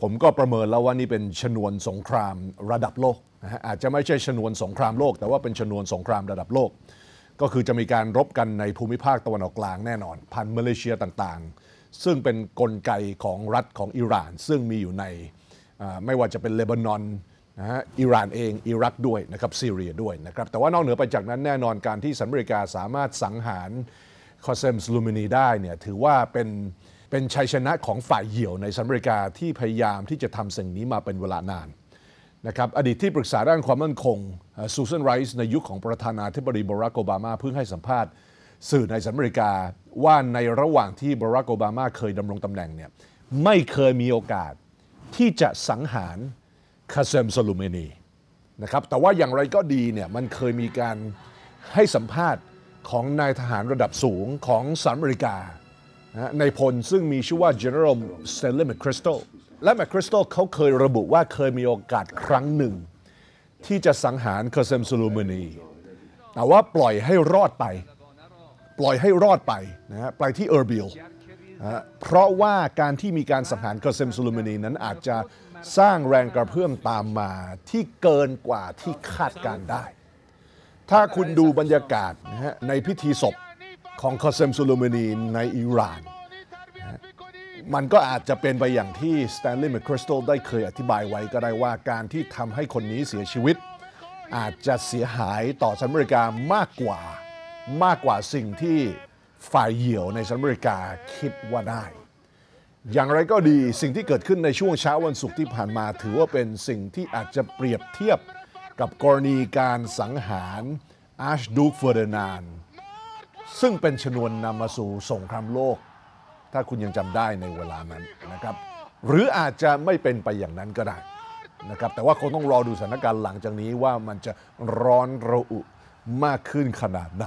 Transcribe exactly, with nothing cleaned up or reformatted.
ผมก็ประเมินแล้วว่านี่เป็นชนวนสงครามระดับโลกนะฮะอาจจะไม่ใช่ชนวนสงครามโลกแต่ว่าเป็นชนวนสงครามระดับโลกก็คือจะมีการรบกันในภูมิภาคตะวันออกกลางแน่นอนพันมาเลเซียต่างๆซึ่งเป็นกลไกของรัฐของอิหร่านซึ่งมีอยู่ในไม่ว่าจะเป็นเลบานอนนะฮะอิหร่านเองอิรักด้วยนะครับซีเรียด้วยนะครับแต่ว่านอกเหนือไปจากนั้นแน่นอนการที่สหรัฐอเมริกาสามารถสังหารคอเซม ซูเลมานีได้เนี่ยถือว่าเป็นเป็นชัยชนะของฝ่ายเหี่ยวในสหรัฐอเมริกาที่พยายามที่จะทำสิ่งนี้มาเป็นเวลานานนะครับอดีตที่ปรึกษาด้านความมั่นคงซูซานไรส์ในยุค ข, ของประธานาธิบดีบารักโอบามาเพิ่งให้สัมภาษณ์สื่อในสหรัฐอเมริกาว่าในระหว่างที่บารักโอบามาเคยดำรงตำแหน่งเนี่ยไม่เคยมีโอกาสที่จะสังหารคาเซม ซูเลมานีนะครับแต่ว่าอย่างไรก็ดีเนี่ยมันเคยมีการให้สัมภาษณ์ของนายทหารระดับสูงของสหรัฐอเมริกาในพลซึ่งมีชื่อว่า General Stanley McChrystal และ McChrystal เขาเคยระบุว่าเคยมีโอกาสครั้งหนึ่งที่จะสังหารคาเซม ซูเลมานีแต่ว่าปล่อยให้รอดไปปล่อยให้รอดไปนะฮะไปที่เออร์บิลเพราะว่าการที่มีการสังหารคาเซม ซูเลมานีนั้นอาจจะสร้างแรงกระเพื่อมตามมาที่เกินกว่าที่คาดการได้ถ้าคุณดูบรรยากาศนะฮะในพิธีศพของคาเซม ซูเลมานีในอิหร่านมันก็อาจจะเป็นไปอย่างที่สแตนลีย์ แมคคริสตัลได้เคยอธิบายไว้ก็ได้ว่าการที่ทำให้คนนี้เสียชีวิตอาจจะเสียหายต่อสหรัฐอเมริกามากกว่ามากกว่าสิ่งที่ฝ่ายเหี่ยวในสหรัฐอเมริกาคิดว่าได้อย่างไรก็ดีสิ่งที่เกิดขึ้นในช่วงเช้าวันศุกร์ที่ผ่านมาถือว่าเป็นสิ่งที่อาจจะเปรียบเทียบกับกรณีการสังหารอาร์ชดูคเฟอร์ดินานด์ซึ่งเป็นชนวนนำมาสู่สงครามโลกถ้าคุณยังจำได้ในเวลานั้นนะครับหรืออาจจะไม่เป็นไปอย่างนั้นก็ได้นะครับแต่ว่าคงต้องรอดูสถานการณ์หลังจากนี้ว่ามันจะร้อนระอุมากขึ้นขนาดไหน